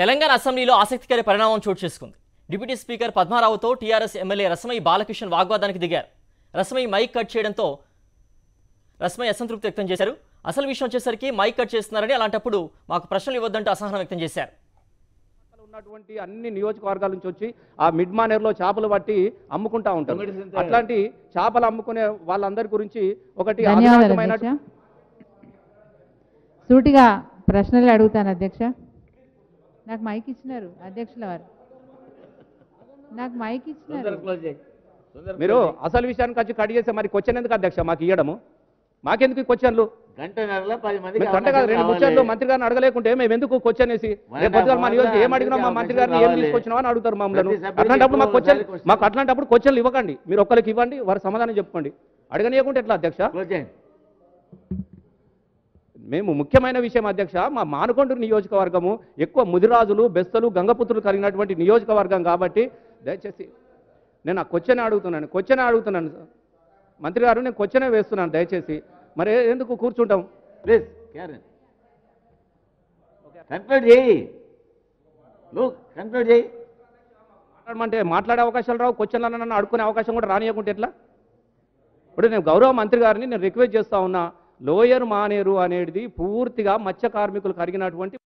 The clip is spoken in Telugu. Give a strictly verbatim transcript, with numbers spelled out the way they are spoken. తెలంగాణ అసెంబ్లీలో ఆసక్తికర పరిణామం చోటు చేసుకుంది. డిప్యూటీ స్పీకర్ పద్మారావుతో టీఆర్ఎస్ ఎమ్మెల్యే రసమయి బాలకిషన్ వాగ్వాదానికి దిగారు. రసమయి మైక్ కట్ చేయడంతో రసమయి అసంతృప్తి వ్యక్తం చేశారు. అసలు విషయం వచ్చేసరికి మైక్ కట్ చేస్తున్నారని, అలాంటప్పుడు మాకు ప్రశ్నలు ఇవ్వద్దంటూ అసహనం వ్యక్తం చేశారు. ఉన్నటువంటి అన్ని నియోజకవర్గాల నుంచి వచ్చి ఆ మిడ్ మానేర్లో చేపలు పట్టి అమ్ముకుంటా ఉంటారు. అట్లాంటి చేపలు అమ్ముకునే వాళ్ళందరి గురించి ఒకటి సూటిగా ప్రశ్నలు అడుగుతాను అధ్యక్ష. నాకు మైక్ ఇచ్చినారు అధ్యక్షుల వారు, నాకు మైక్ ఇచ్చినారు. మీరు అసలు విషయానికి వచ్చి కట్ చేస్తే మరి క్వశ్చన్ ఎందుకు అధ్యక్ష మాకు ఇవ్వడము? మాకెందుకు క్వశ్చన్లు? గంట గంట కాదు, రెండు క్వశ్చన్లు మంత్రి గారిని అడగలేకుంటే మేము ఎందుకు క్వశ్చన్ వేసి మా నియోజకవర్గం ఏం అడిగినా మా మంత్రి గారిని ఏం తీసుకొచ్చినామని అడుగుతారు మమ్మల్ని. అట్లాంటప్పుడు మాకు క్వశ్చన్ మాకు అట్లాంటప్పుడు క్వశ్చన్లు ఇవ్వకండి. మీరు ఒక్కరికి ఇవ్వండి, వారు సమాధానం చెప్పుకోండి. అడగనీయకుంటే ఎట్లా అధ్యక్ష? మేము ముఖ్యమైన విషయం అధ్యక్ష, మా మానుకొండూరు నియోజకవర్గము ఎక్కువ ముదిరాజులు, బెస్తలు, గంగపుత్రులు కలిగినటువంటి నియోజకవర్గం కాబట్టి దయచేసి నేను ఆ క్వశ్చన్ అడుగుతున్నాను క్వశ్చన్ అడుగుతున్నాను మంత్రి గారు, నేను క్వశ్చనే వేస్తున్నాను. దయచేసి మరి ఎందుకు కూర్చుంటాం? ప్లీజ్ కంప్లీట్ చేయి, కంప్లీట్ చేయి. మాట్లాడమంటే మాట్లాడే అవకాశాలు రావు, క్వశ్చన్లను నన్ను అడుక్కునే అవకాశం కూడా రానియకుంటే ఎట్లా? ఇప్పుడు నేను గౌరవ మంత్రి గారిని నేను రిక్వెస్ట్ చేస్తా ఉన్నా, లోయర్ మానేరు అనేది పూర్తిగా మత్స్య కార్మికులు కలిగినటువంటి